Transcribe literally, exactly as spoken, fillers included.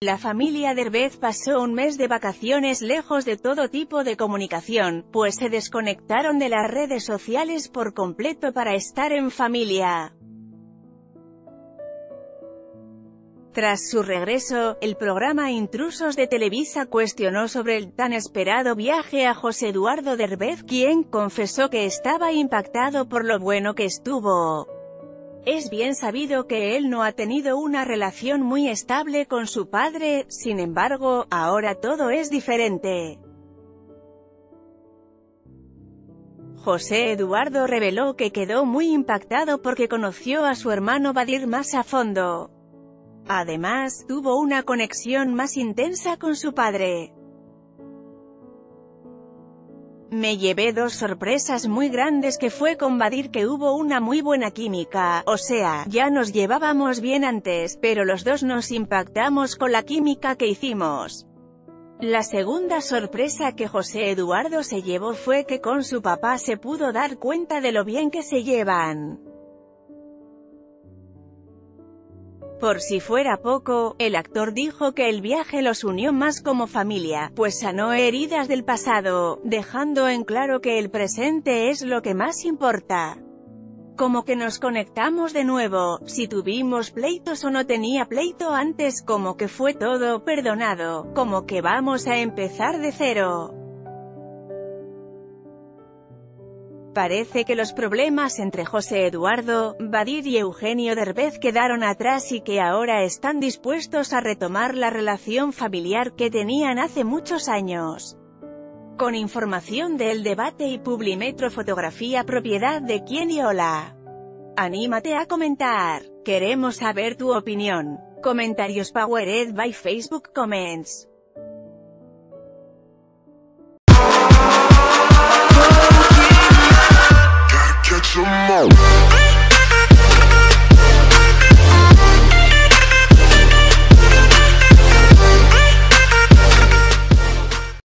La familia Derbez pasó un mes de vacaciones lejos de todo tipo de comunicación, pues se desconectaron de las redes sociales por completo para estar en familia. Tras su regreso, el programa Intrusos de Televisa cuestionó sobre el tan esperado viaje a José Eduardo Derbez, quien confesó que estaba impactado por lo bueno que estuvo. Es bien sabido que él no ha tenido una relación muy estable con su padre, sin embargo, ahora todo es diferente. José Eduardo reveló que quedó muy impactado porque conoció a su hermano Vadhir más a fondo. Además, tuvo una conexión más intensa con su padre. Me llevé dos sorpresas muy grandes, que fue con Vadhir, que hubo una muy buena química, o sea, ya nos llevábamos bien antes, pero los dos nos impactamos con la química que hicimos. La segunda sorpresa que José Eduardo se llevó fue que con su papá se pudo dar cuenta de lo bien que se llevan. Por si fuera poco, el actor dijo que el viaje los unió más como familia, pues sanó heridas del pasado, dejando en claro que el presente es lo que más importa. Como que nos conectamos de nuevo, si tuvimos pleitos o no tenía pleito antes, como que fue todo perdonado, como que vamos a empezar de cero. Parece que los problemas entre José Eduardo, Vadhir y Eugenio Derbez quedaron atrás y que ahora están dispuestos a retomar la relación familiar que tenían hace muchos años. Con información de El Debate y Publimetro, fotografía propiedad de Quién y Hola. Anímate a comentar, queremos saber tu opinión. Comentarios powered by Facebook Comments.